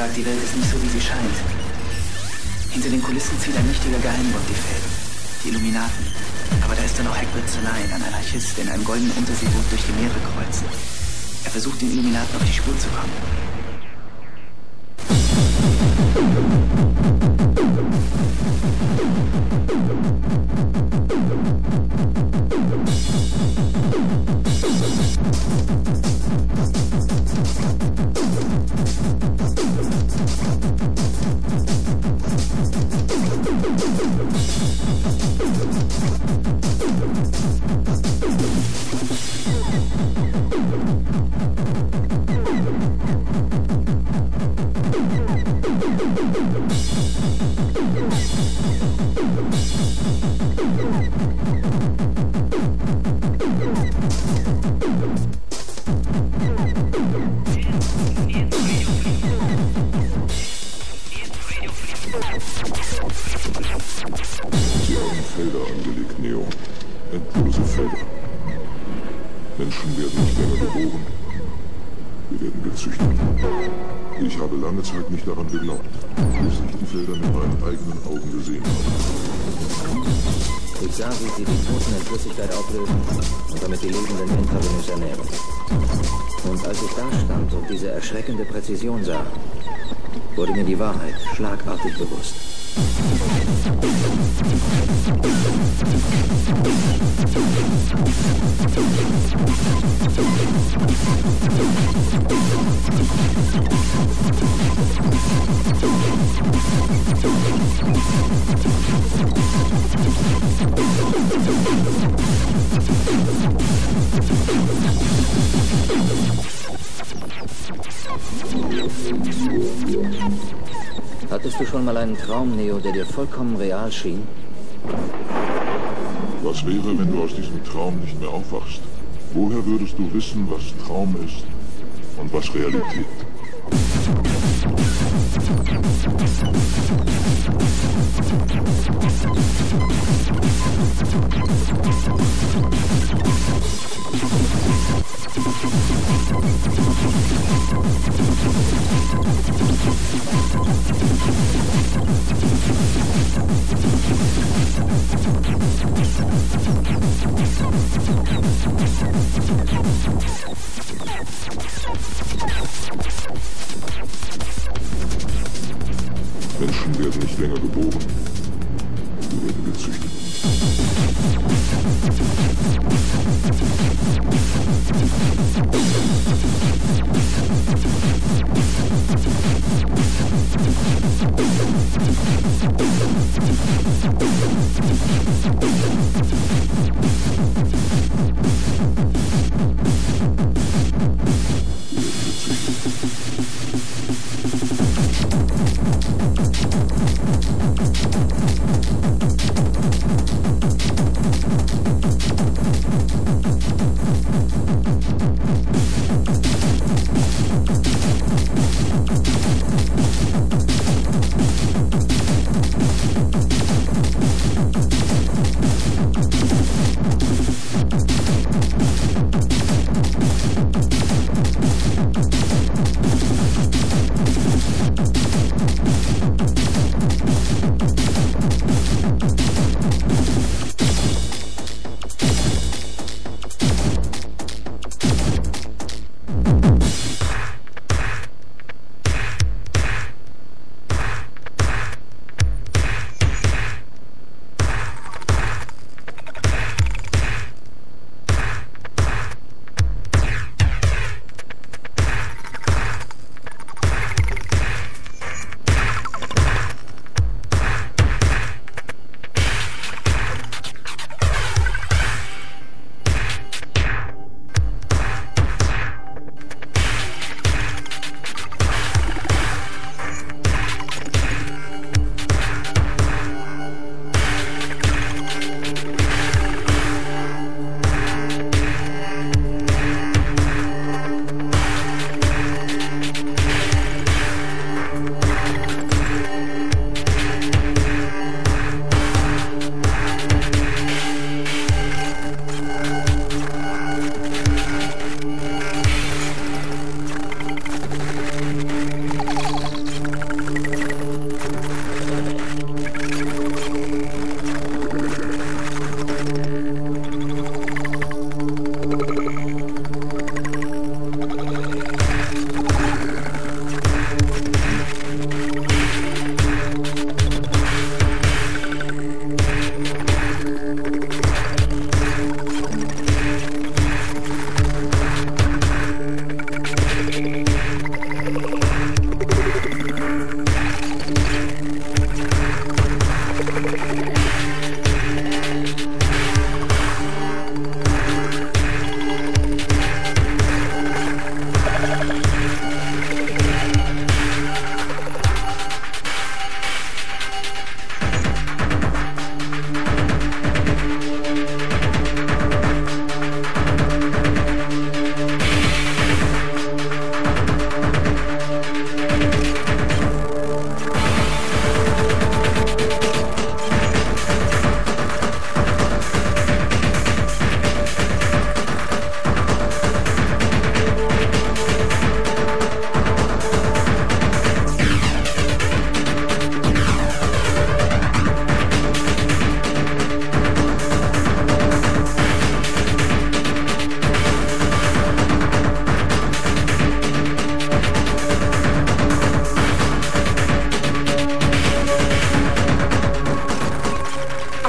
gesagt, die Welt ist nicht so, wie sie scheint. Hinter den Kulissen zieht ein mächtiger Geheimbund die Fäden. Die Illuminaten. Aber da ist dann auch Hagrid Slytherin, ein Anarchist, der in einem goldenen Unterseeboot durch die Meere kreuzt. Er versucht, den Illuminaten auf die Spur zu kommen. Sah, wurde mir die Wahrheit schlagartig bewusst. Hattest du schon mal einen Traum, Neo, der dir vollkommen real schien? Was wäre, wenn du aus diesem Traum nicht mehr aufwachst? Woher würdest du wissen, was Traum ist und was Realität? Menschen werden nicht länger geboren, sie werden gezüchtet.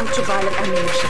ultraviolet ammunition.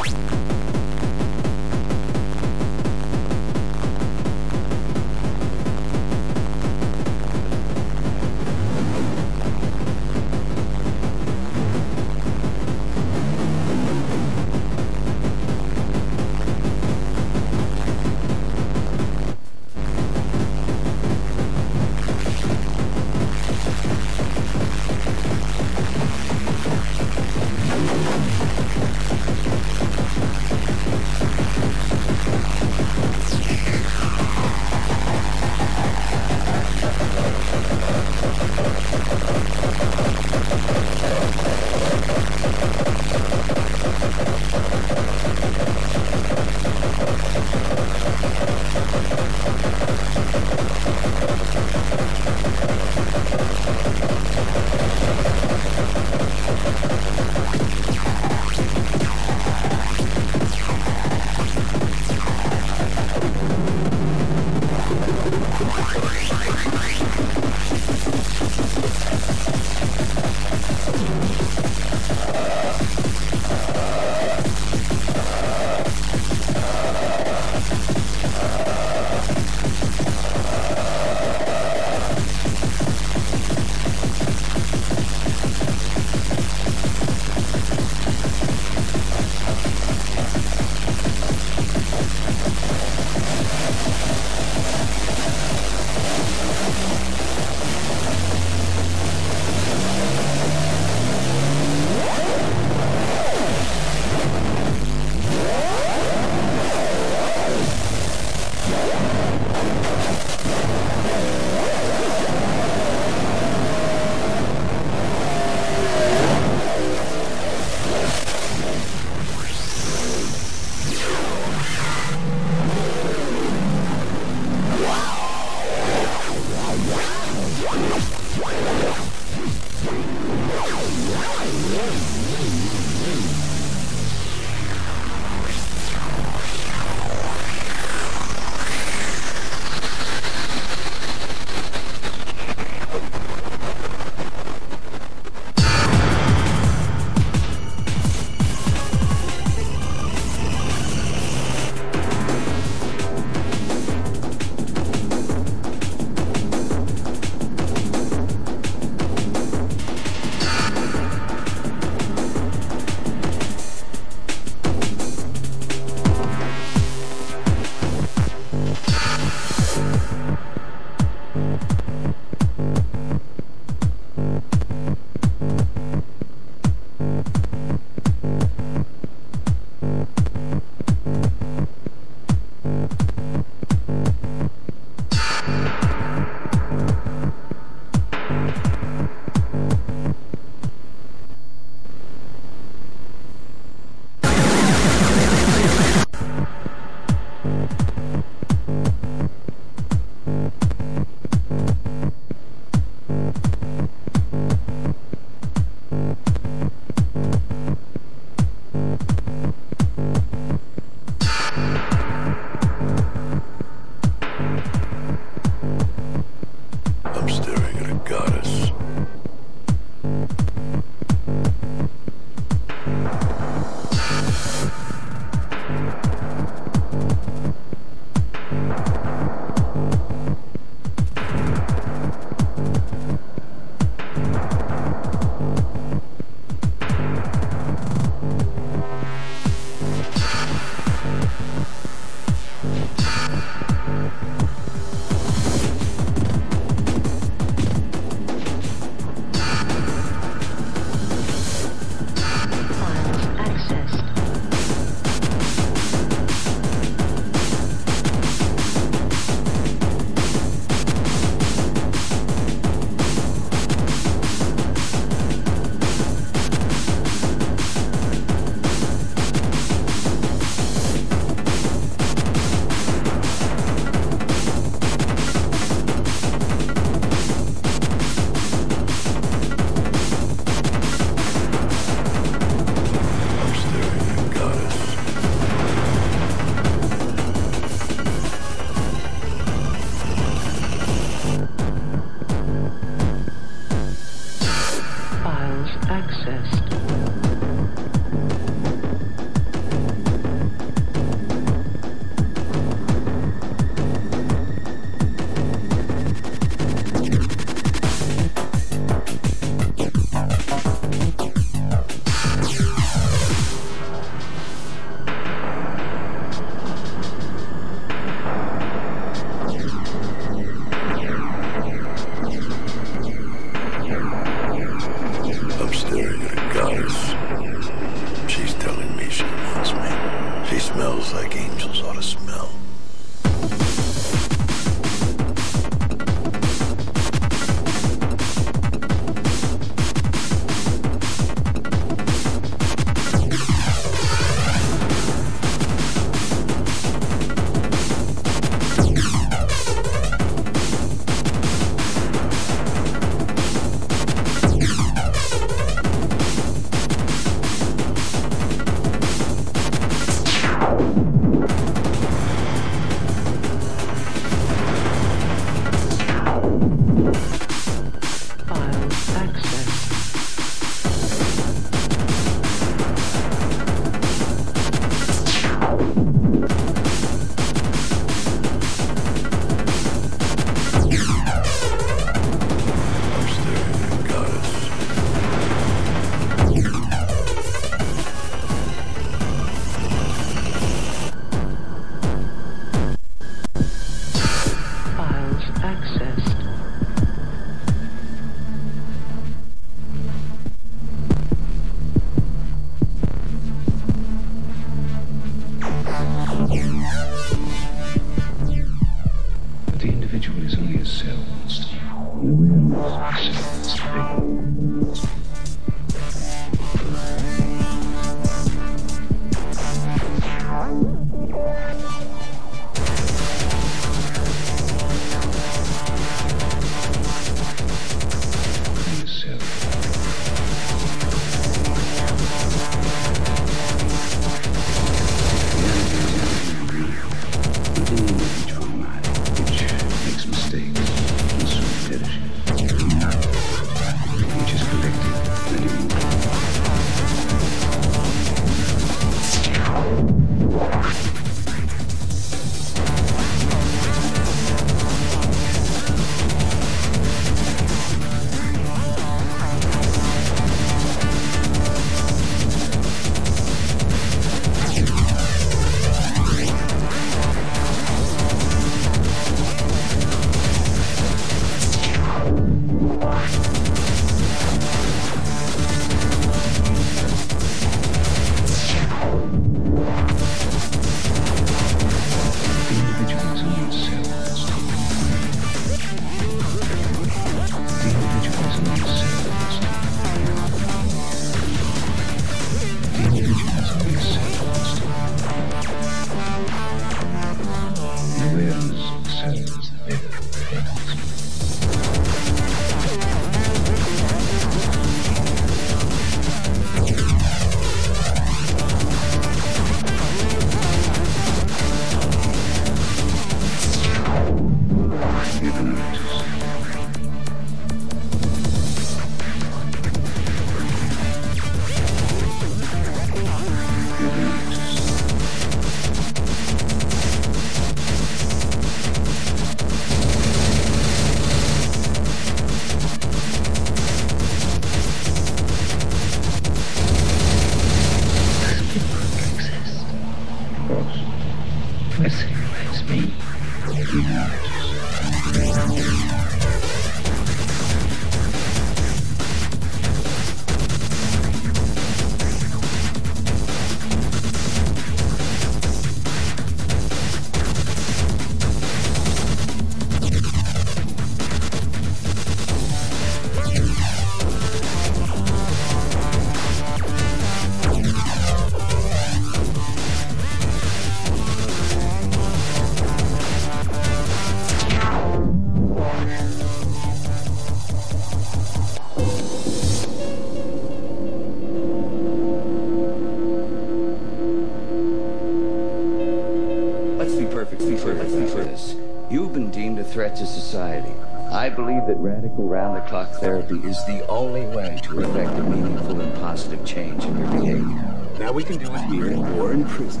threat to society. I believe that radical round-the-clock therapy is the only way to effect a meaningful and positive change in your behavior. Now we can do it here or in prison.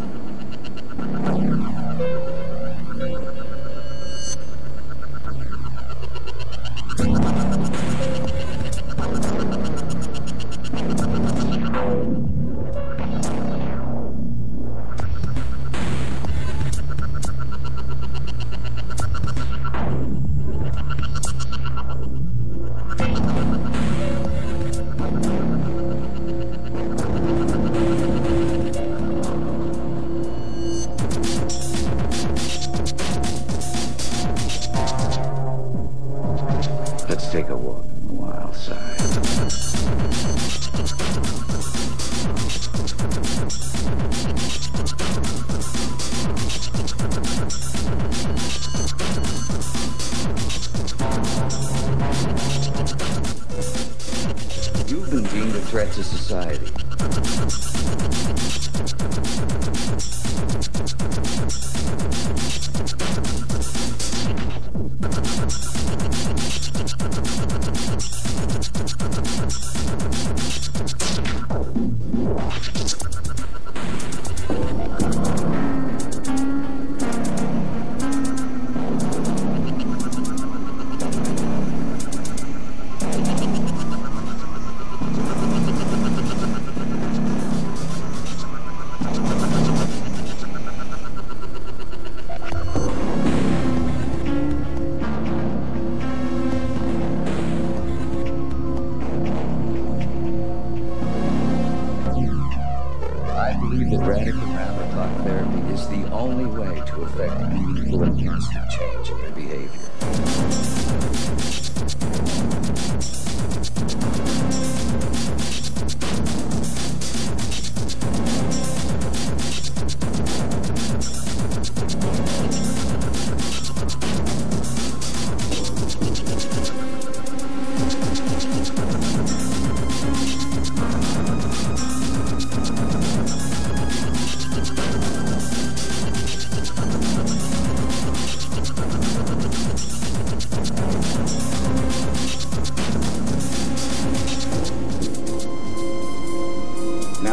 Take a walk on the wild side. You've been deemed a threat to society.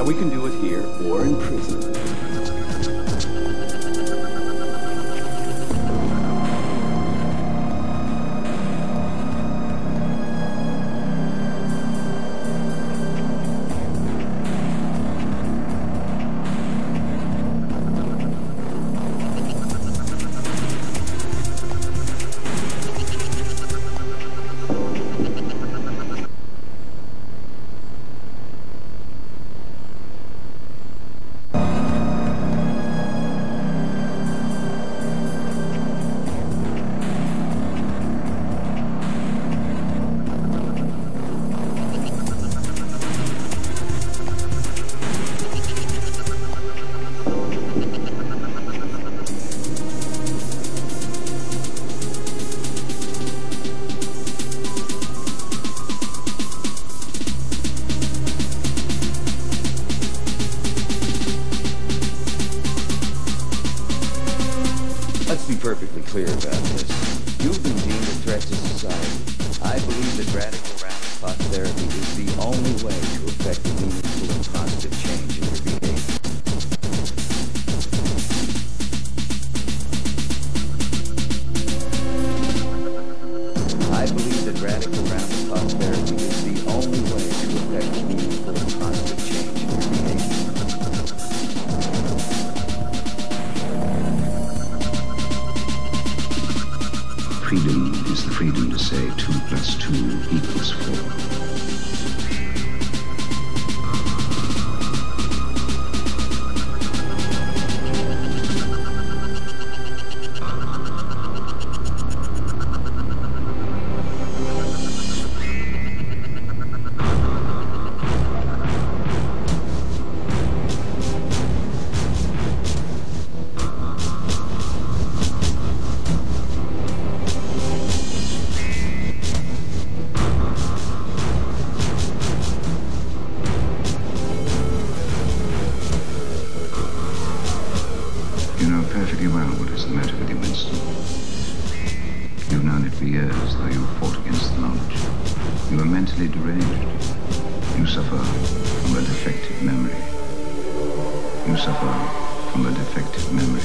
We can do it here or in prison. Perfectly clear about this. You've been deemed a threat to society. I believe that radical round-the-clock therapy is the only way to effect a meaningful and positive change in your behavior. I believe that radical round-the-clock therapy is the only way to effect a meaningful and positive change in your behavior. Freedom. suffer from a defective memory.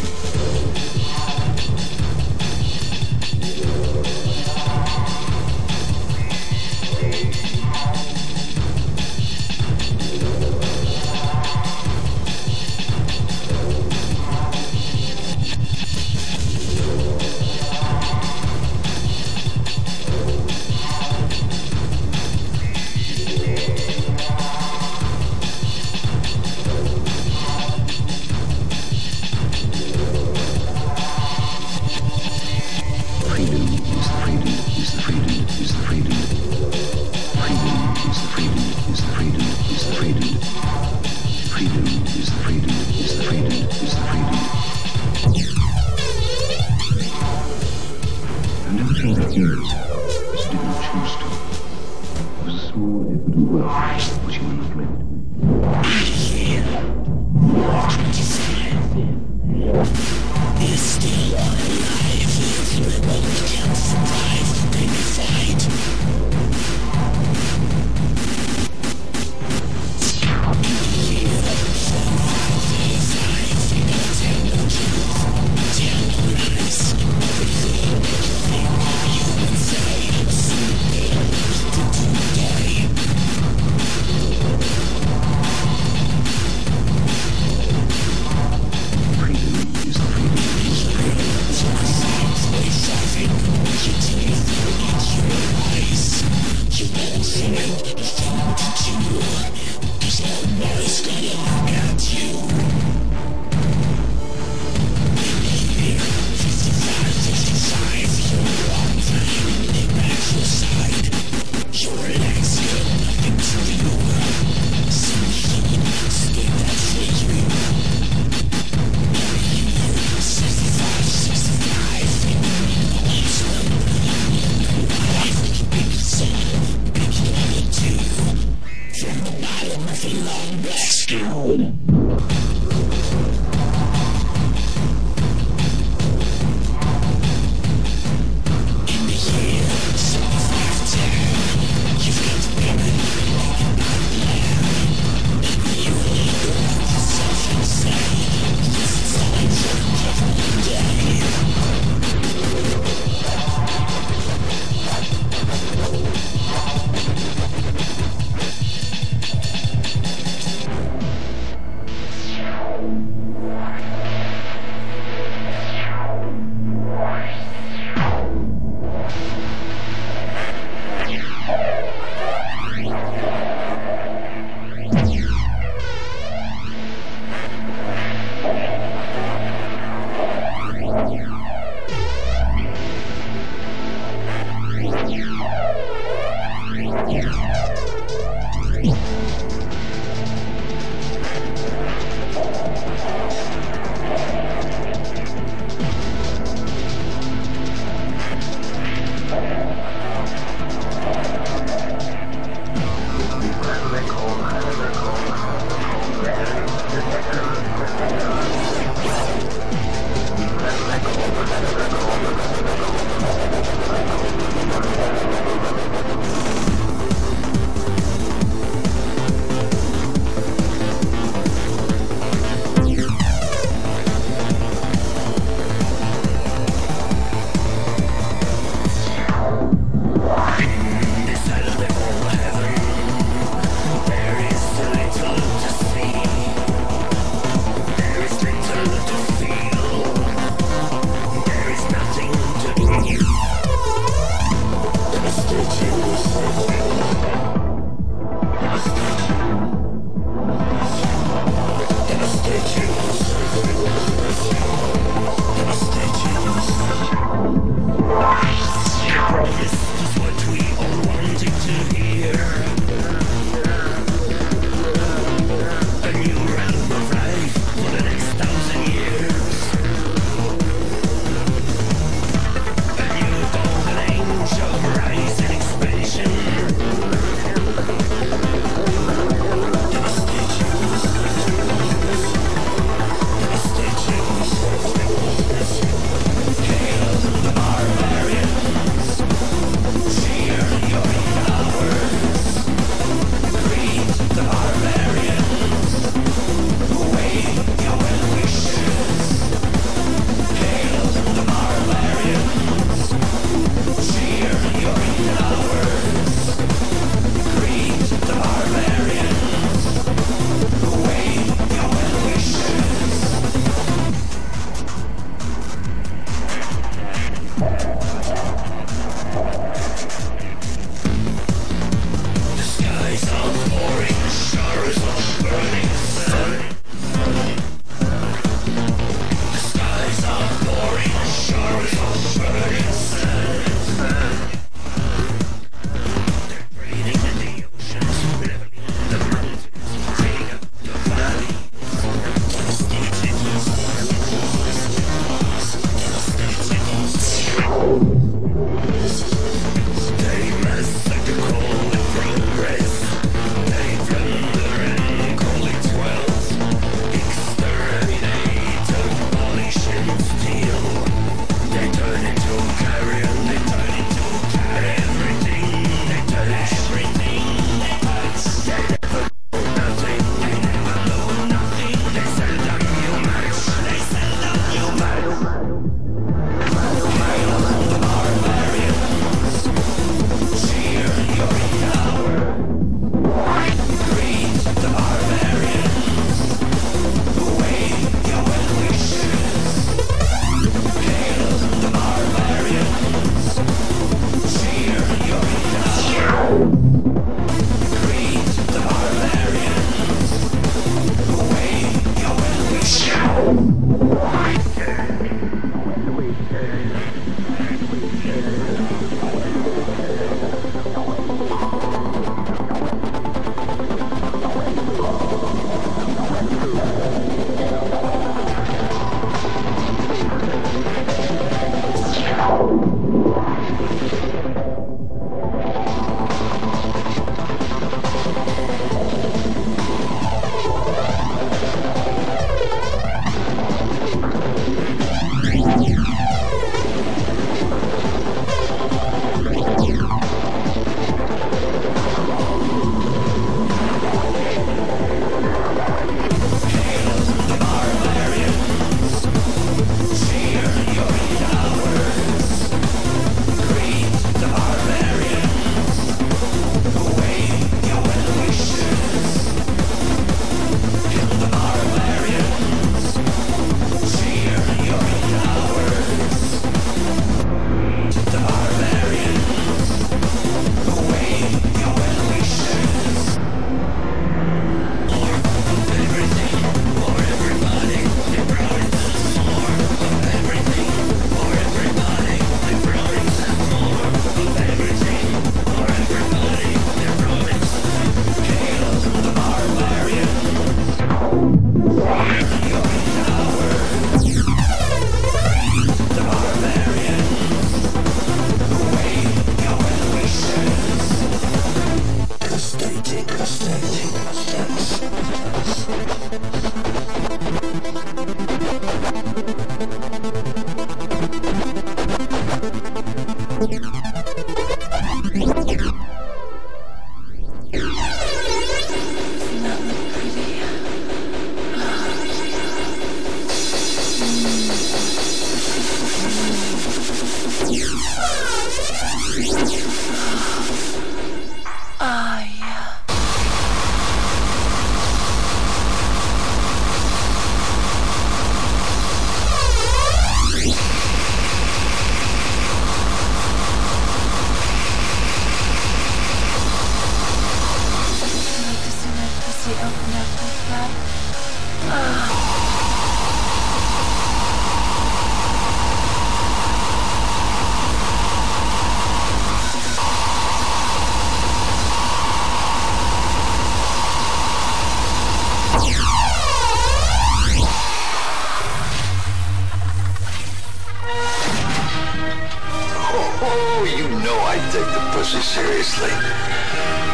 you know I take the pussy seriously.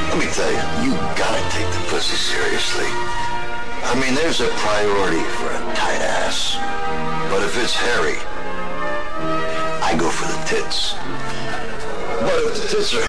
Let me tell you, you gotta take the pussy seriously. I mean, there's a priority for a tight ass. But if it's hairy, I go for the tits. But if the tits are